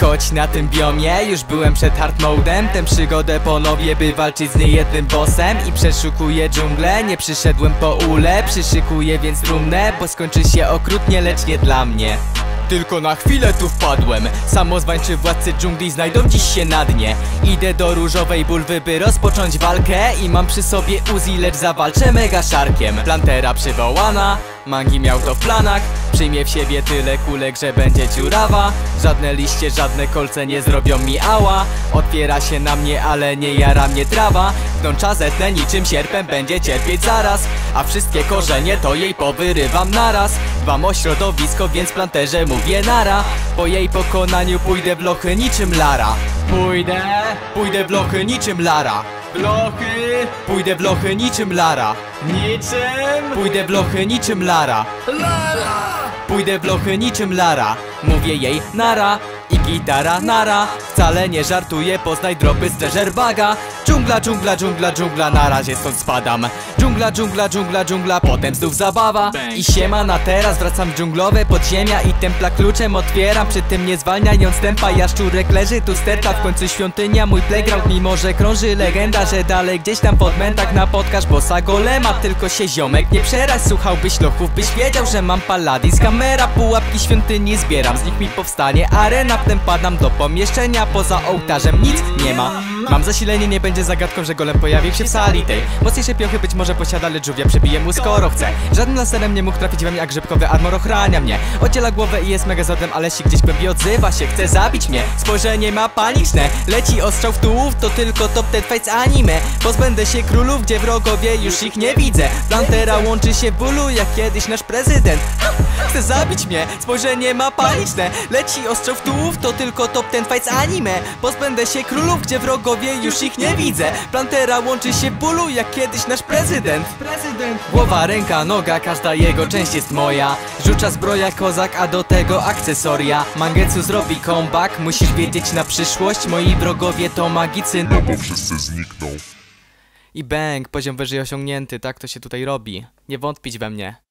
Choć na tym biomie już byłem przed hard modem, tę przygodę ponowię, by walczyć z niejednym bossem. I przeszukuję dżunglę, nie przyszedłem po ule, przyszykuję więc trumnę, bo skończy się okrutnie, lecz nie dla mnie. Tylko na chwilę tu wpadłem, samozwańczy władcy dżungli znajdą dziś się na dnie. Idę do różowej bulwy, by rozpocząć walkę, i mam przy sobie Uzi, lecz zawalczę mega szarkiem. Plantera przywołana, Mangi miał to w planach. Przyjmie w siebie tyle kulek, że będzie dziurawa. Żadne liście, żadne kolce nie zrobią mi ała. Otwiera się na mnie, ale nie jara mnie trawa. Gnącza zetnę niczym sierpem, będzie cierpieć zaraz. A wszystkie korzenie to jej powyrywam naraz. Dbam o środowisko, więc Planterze mówię nara. Po jej pokonaniu pójdę w lochy niczym Lara. Pójdę w lochy niczym Lara. Pójdę w lochy niczym Lara. Pójdę w lochy niczym Lara. Pójdę w lochy niczym Lara. Mówię jej nara i gitara nara. Wcale nie żartuję, poznaj dropy z Treasure Baga. Dżungla, na razie stąd spadam. Dżungla, potem znów zabawa. I siema, na teraz wracam w dżunglowe podziemia i templa kluczem otwieram, przy tym nie zwalniając tempa. Jaszczurek leży tu sterta, w końcu świątynia, mój playground. Mimo że krąży legenda, że dalej gdzieś tam pod mętach napotkasz bossa Golema. Tylko się ziomek nie przeraź, słuchałbyś lochów, byś wiedział, że mam paladin's hamera. Pułapki świątyni zbieram, z nich mi powstanie arena. Potem padam do pomieszczenia, poza ołtarzem nic nie ma. Mam zasilenie, nie będzie zagadką, że Golem pojawił się w sali tej. Mocniejsze piochy być może posiada, lecz żółwia przebije mu skoro chce. Żadnym laserem nie mógł trafić we mnie, a grzybkowy armor ochrania mnie. Oddziela głowę i jest megazordem, ale si gdzieś głębiej odzywa się, chce zabić mnie. Spojrzenie ma paniczne, leci ostrzał w tułów, to tylko top ten fight z anime. Pozbędę się królów, gdzie wrogowie już ich nie widzę. Plantera łączy się w bólu, jak kiedyś nasz prezydent. Chce zabić mnie, spojrzenie ma paniczne, leci ostrzał w tułów, to tylko top ten fight z anime. Pozbędę się królów, gdzie wrogowie już ich nie widzę. Plantera łączy się w bólu, jak kiedyś nasz prezydent. Głowa, ręka, noga, każda jego część jest moja. Rzuca zbroja kozak, a do tego akcesoria. Mangetsu zrobi comeback, musisz wiedzieć na przyszłość. Moi wrogowie to magicy, no bo wszyscy znikną. I bang, poziom wyżej osiągnięty, tak to się tutaj robi. Nie wątpić we mnie.